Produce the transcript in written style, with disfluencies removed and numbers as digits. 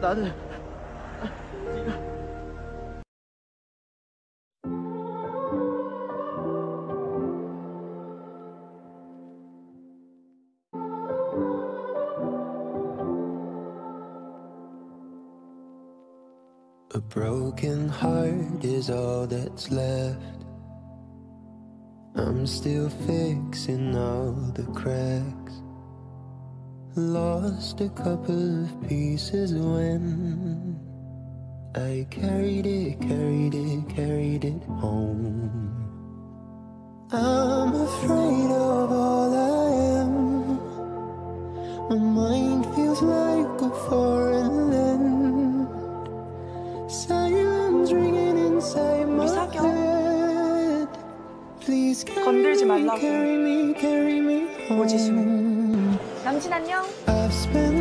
나는 A broken heart is all that's left. I'm still fixing all the cracks. Lost a couple of pieces when I carried it home. I'm afraid of all I am. My mind feels like a foreign land. Silence ringing inside my head. Please carry me, carry me home. 남친 안녕.